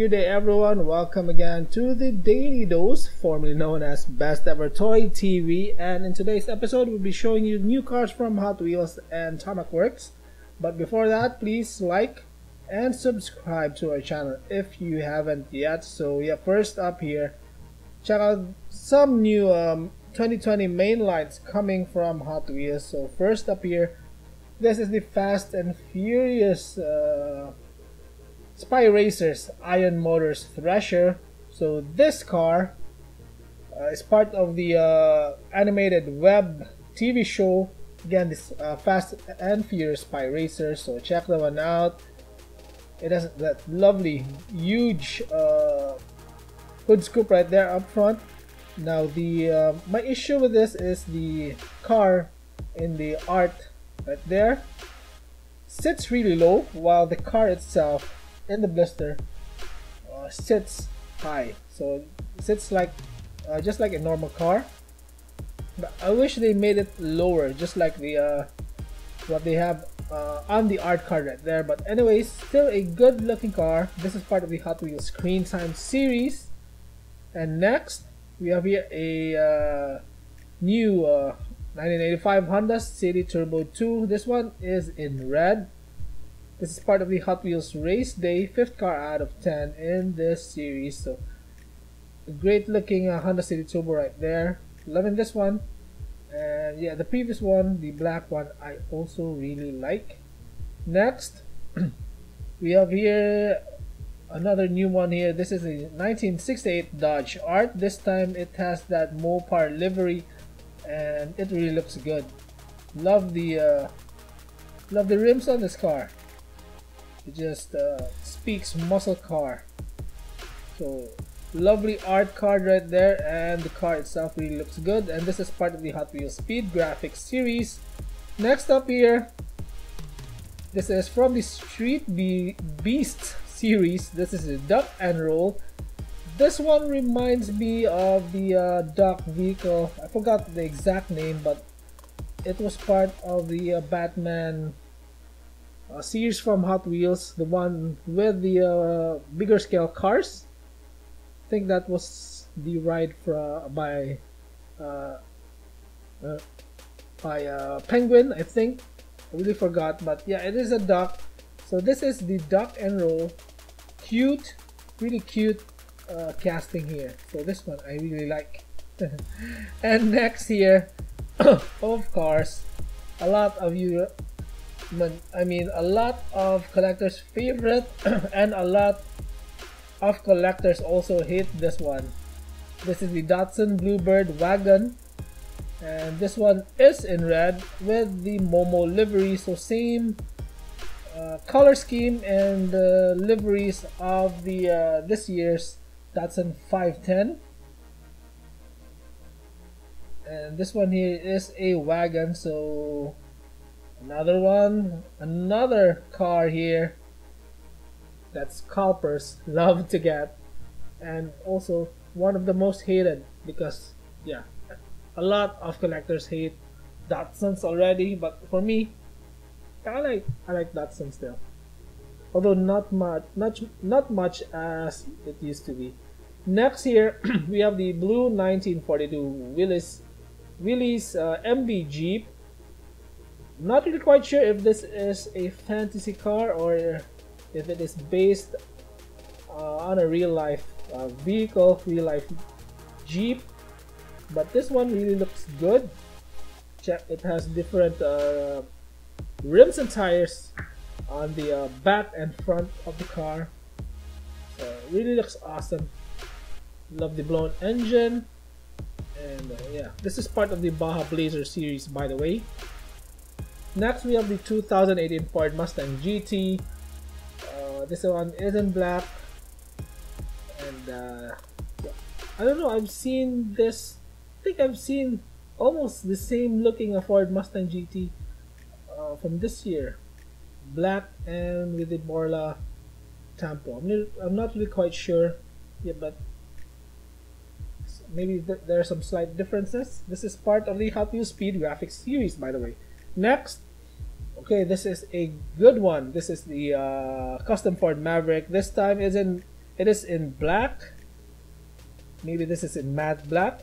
Good day everyone, welcome again to the Daily Dose, formerly known as Best Ever Toy TV, and in today's episode we'll be showing you new cars from Hot Wheels and Tarmac Works. But before that, please like and subscribe to our channel if you haven't yet. So yeah, first up here, check out some new 2020 main lines coming from Hot Wheels. So first up here, this is the Fast and Furious Spy Racers Ion Motors Thresher. So this car is part of the animated web TV show. Again, this Fast and Furious Spy Racers. So check that one out. It has that lovely huge hood scoop right there up front. Now the my issue with this is the car in the art right there sits really low, while the car itself in the blister sits high. So it sits like just like a normal car, but I wish they made it lower, just like the what they have on the art card right there. But anyways, still a good looking car. This is part of the Hot Wheels Screen Time series. And next we have here a new 1985 Honda City Turbo 2. This one is in red. This is part of the Hot Wheels Race Day, 5th car out of 10 in this series. So a great looking Honda City Turbo right there. Loving this one. And yeah, the previous one, the black one, I also really like. Next, we have here another new one here. This is a 1968 Dodge Dart. This time it has that Mopar livery and it really looks good. Love the rims on this car. It just speaks muscle car. So lovely art card right there, and the car itself really looks good. And this is part of the Hot Wheels Speed Graphics series. Next up here, this is from the Street Beasts series. This is the Duck and Roll. This one reminds me of the duck vehicle. I forgot the exact name, but it was part of the Batman series from Hot Wheels, the one with the bigger scale cars. I think that was the ride by Penguin, I think. I really forgot, but yeah, it is a duck. So this is the Duck and Roll. Cute, really cute casting here. So this one I really like. And next here, of course, a lot of you, I mean, a lot of collectors' favorite, and a lot of collectors also hate this one. This is the Datsun Bluebird wagon, and this one is in red with the Momo livery. So same color scheme and liveries of the this year's Datsun 510. And this one here is a wagon. So another one, another car here that scalpers love to get, and also one of the most hated, because yeah, a lot of collectors hate Datsuns already, but for me, I like Datsun still, although not much as it used to be. Next here, we have the blue 1942 Willys MB Jeep. Not really quite sure if this is a fantasy car or if it is based on a real life vehicle, real life Jeep, but this one really looks good. Check, it has different rims and tires on the back and front of the car. Really looks awesome. Love the blown engine. And yeah, this is part of the Baja Blazer series, by the way. Next, we have the 2018 Ford Mustang GT. This one is in black, and I don't know, I've seen this, I think I've seen almost the same looking Ford Mustang GT from this year, black and with the Borla Tempo. I'm not really quite sure, yeah, but maybe there are some slight differences. This is part of the Hot Wheels Speed Graphics series, by the way. Next, okay, this is a good one. This is the custom Ford Maverick. This time is in It is in black. Maybe this is in matte black.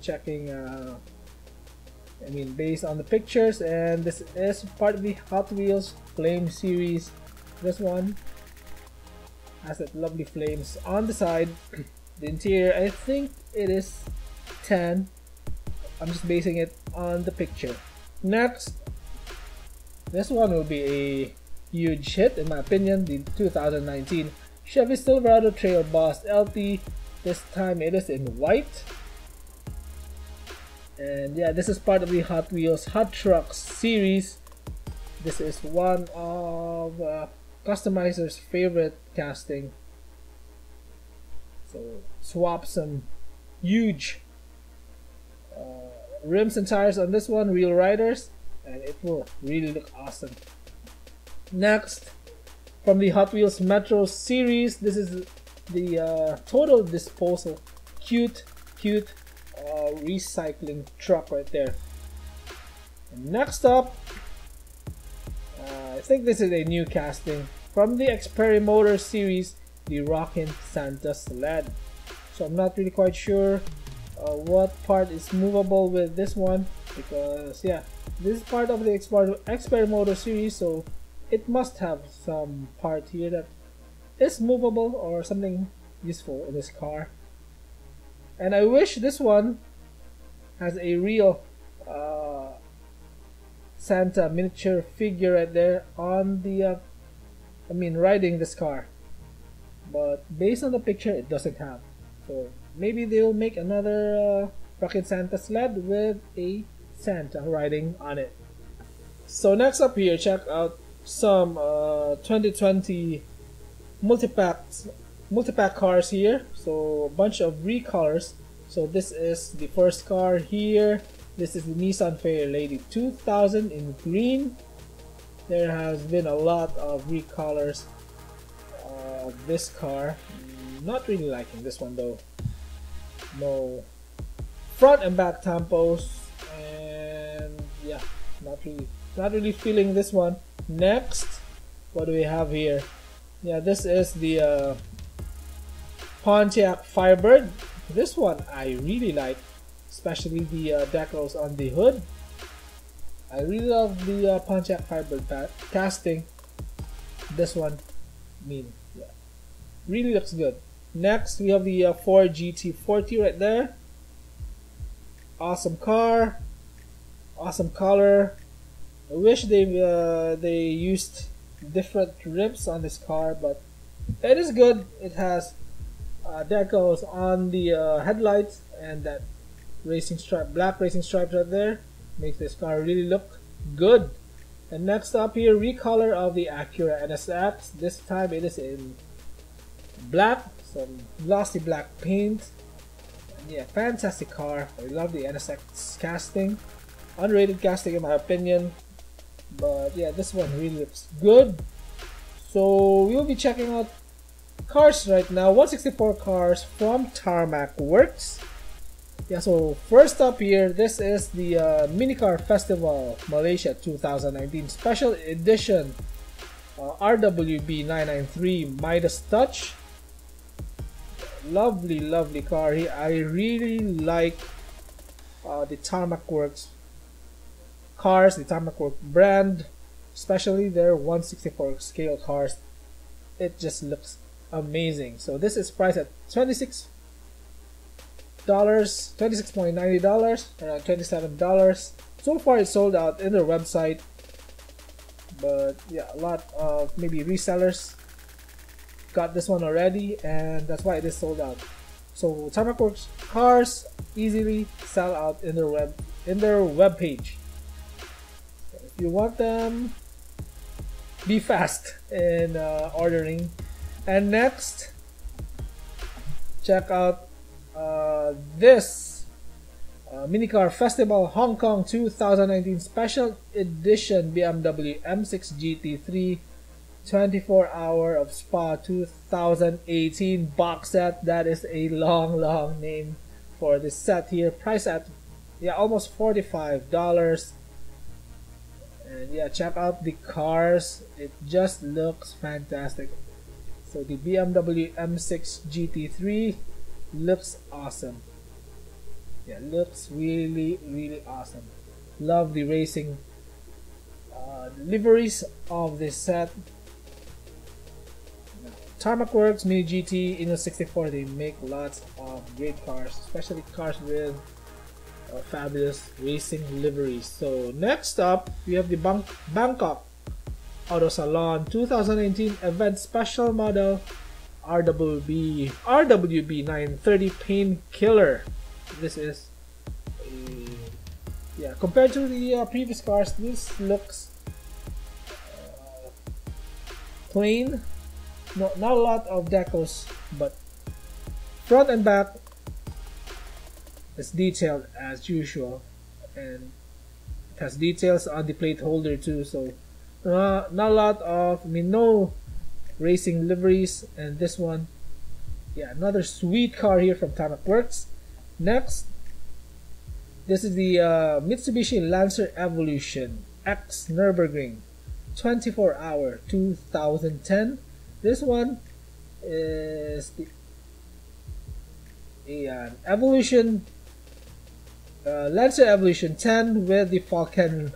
Checking, I mean, based on the pictures, and this is part of the Hot Wheels Flame series. This one has that lovely flames on the side. The interior, I think it is tan. I'm just basing it on the picture. Next, this one will be a huge hit in my opinion, the 2019 Chevy Silverado Trail Boss LT. This time it is in white. And yeah, this is part of the Hot Wheels Hot Trucks series. This is one of customizers' favorite casting. So swap some huge rims and tires on this one, real riders, and it will really look awesome. Next, from the Hot Wheels Metro series, this is the Total Disposal cute recycling truck right there. And next up, I think this is a new casting from the Xperimotors series, the Rockin' Santa Sled. So I'm not really quite sure what part is movable with this one, because yeah, this is part of the Xperimotors series, so it must have some part here that is movable or something useful in this car. And I wish this one has a real Santa miniature figure right there on the, I mean, riding this car. But based on the picture, it doesn't have. So maybe they'll make another Rocket Santa sled with a Santa riding on it. So next up here, check out some 2020 multi-pack cars here. So a bunch of recolors. So this is the first car here. This is the Nissan Fairlady 2000 in green. There has been a lot of recolors of this car. Not really liking this one though. No front and back tampos, and yeah, not really feeling this one. Next, what do we have here? Yeah, this is the Pontiac Firebird. This one I really like, especially the decals on the hood. I really love the Pontiac Firebird casting. This one, I mean, yeah, really looks good. Next, we have the Ford GT40 right there. Awesome car, awesome color. I wish they used different rims on this car, but it is good. It has decals on the headlights, and that racing stripe, black racing stripes right there, makes this car really look good. And next up here, recolor of the Acura NSX. This time it is in black, some glossy black paint. And yeah, fantastic car. I love the NSX casting, underrated casting in my opinion. But yeah, this one really looks good. So we'll be checking out cars right now, 164 cars from Tarmac Works. Yeah, so first up here, this is the Minicar Festival Malaysia 2019 Special Edition RWB 993 Midas Touch. Lovely, lovely car here. I really like the Tarmac Works cars, the Tarmac Works brand, especially their 164 scale cars. It just looks amazing. So this is priced at $26.90, around $27. So far it's sold out in their website, but yeah, a lot of maybe resellers got this one already, and that's why it is sold out. So Tarmac Works cars easily sell out in their web page. So if you want them, be fast in ordering. And next, check out this Minicar Festival Hong Kong 2019 Special Edition BMW M6 GT3 24 Hour of Spa 2018 box set. That is a long name for this set here. Price at, yeah, almost $45. And yeah, check out the cars. It just looks fantastic. So the BMW M6 GT3 looks awesome. Yeah, looks really, really awesome. Love the racing liveries of this set. Tarmac Works, MiniGT, Inno64, they make lots of great cars, especially cars with fabulous racing liveries. So next up, we have the Bangkok Auto Salon 2019 event special model RWB 930 Painkiller. This is yeah, compared to the previous cars, this looks plain. Not a lot of decals, but front and back is detailed as usual, and it has details on the plate holder too. So not a lot of, I mean, no racing liveries. And this one, yeah, another sweet car here from Tarmac Works. Next, this is the Mitsubishi Lancer Evolution X Nürburgring 24-hour 2010. This one is the Evolution Lancer Evolution 10 with the Falken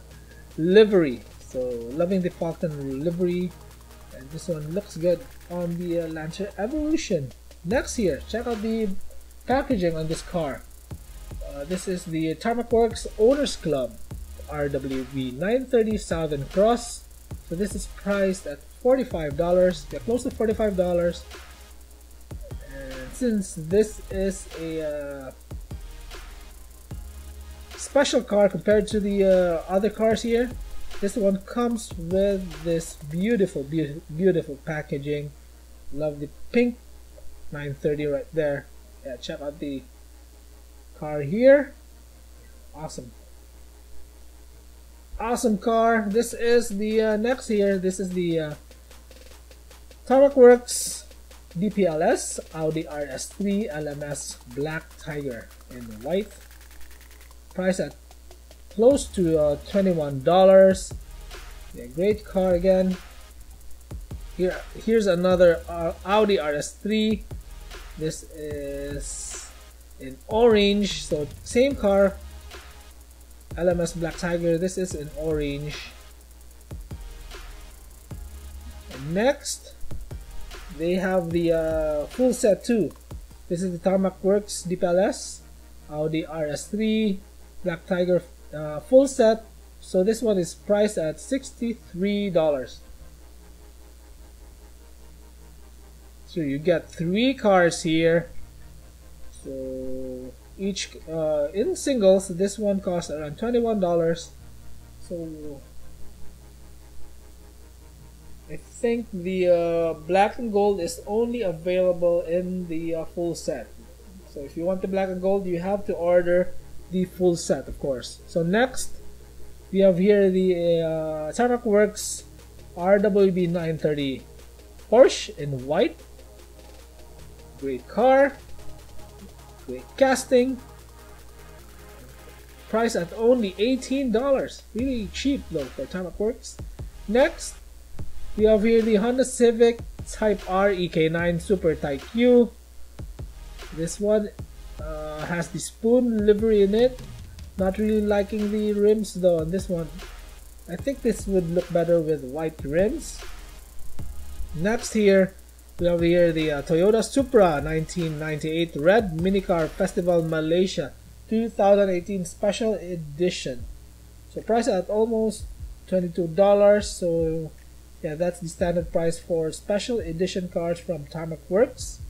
livery. So loving the Falken livery, and this one looks good on the Lancer Evolution. Next here, check out the packaging on this car. This is the Tarmac Works Owners Club RWB 930 Southern Cross. So this is priced at $45, yeah, close to $45. And since this is a special car compared to the other cars here, this one comes with this beautiful packaging. Love the pink 930 right there. Yeah, check out the car here. Awesome car. This is the next here. This is the Tarmac Works DPLS Audi RS3 LMS Black Tiger in white, price at close to $21. Yeah, great car again. Here's another Audi RS3. This is in orange. So same car, LMS Black Tiger. This is in orange. And next, they have the full set too. This is the Tarmac Works DPLS Audi RS3 Black Tiger full set. So this one is priced at $63. So you get 3 cars here. So each in singles, this one costs around $21. So I think the black and gold is only available in the full set. So if you want the black and gold, you have to order the full set, of course. So next, we have here the Tarmac Works RWB 930 Porsche in white. Great car, great casting. Price at only $18. Really cheap though for Tarmac Works. Next, we have here the Honda Civic Type R EK9 Super Type U. This one has the Spoon livery in it. Not really liking the rims though on this one. I think this would look better with white rims. Next here, we have here the Toyota Supra 1998 Red Minicar Festival Malaysia 2018 Special Edition. So price at almost $22. So yeah, that's the standard price for special edition cars from Tarmac Works.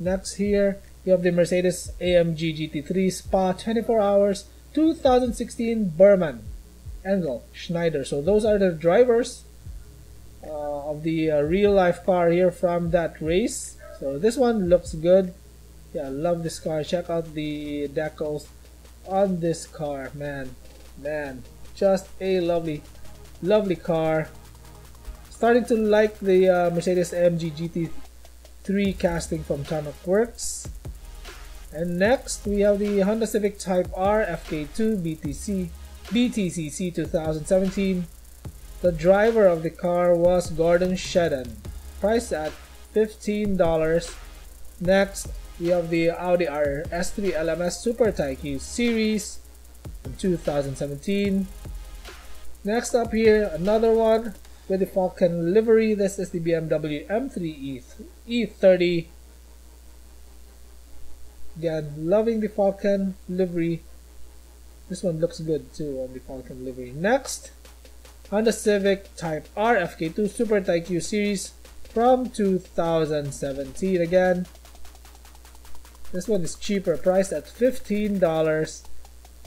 Next here, we have the Mercedes AMG GT3 Spa 24 hours 2016 Berman, Engel, Schneider. So those are the drivers of the real life car here from that race. So this one looks good. Yeah, love this car. Check out the decals on this car. Man, just a lovely car. Starting to like the Mercedes AMG GT3 casting from Tarmac Works. And next, we have the Honda Civic Type R FK2 BTCC 2017. The driver of the car was Gordon Shedden. Priced at $15. Next, we have the Audi RS3 LMS Super Tycoon Series from 2017. Next up here, another one with the Falken livery. This is the BMW M3 E30. Again, loving the Falken livery. This one looks good too on the Falken livery. Next, Honda Civic Type R FK2 Super Tycoon Series from 2017 again. This one is cheaper, priced at $15.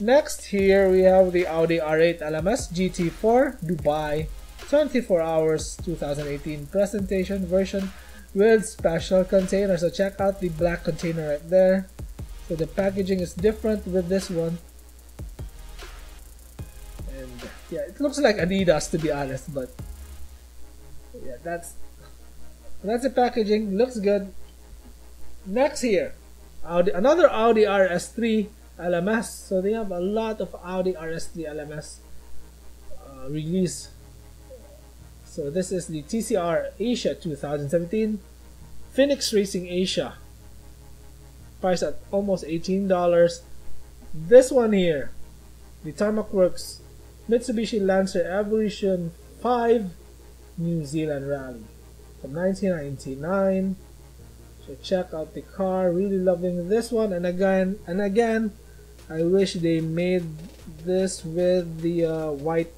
Next here we have the Audi R8 LMS GT4 Dubai 24 hours 2018 presentation version with special container. So check out the black container right there. So the packaging is different with this one. And yeah, it looks like Adidas to be honest, but yeah, that's the packaging, looks good. Next here, another Audi RS3 LMS. So they have a lot of Audi RS3 LMS release. So this is the TCR Asia 2017, Phoenix Racing Asia, priced at almost $18. This one here, the Tarmac Works Mitsubishi Lancer Evolution 5 New Zealand Rally from 1999. So check out the car, really loving this one. And again, I wish they made this with the white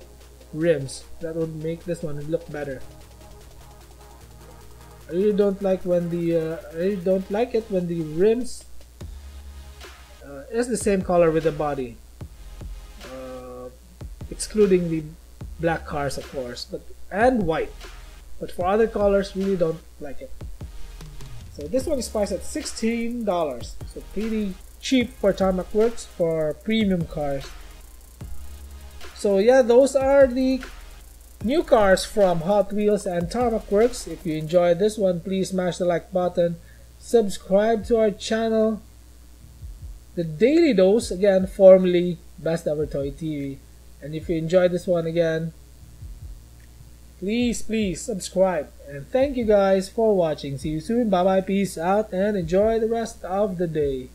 rims. That would make this one look better. I really don't like when the rims is the same color with the body, excluding the black cars of course, and white. But for other colors, really don't like it. So this one is priced at $16. So pretty cheap for Tarmac Works for premium cars. So yeah, those are the new cars from Hot Wheels and Tarmac Works. If you enjoyed this one, please smash the like button. Subscribe to our channel. The Daily Dose, again, formerly Best Ever Toy TV. And if you enjoyed this one again, please subscribe, and thank you guys for watching. See you soon. Bye bye, peace out, and enjoy the rest of the day.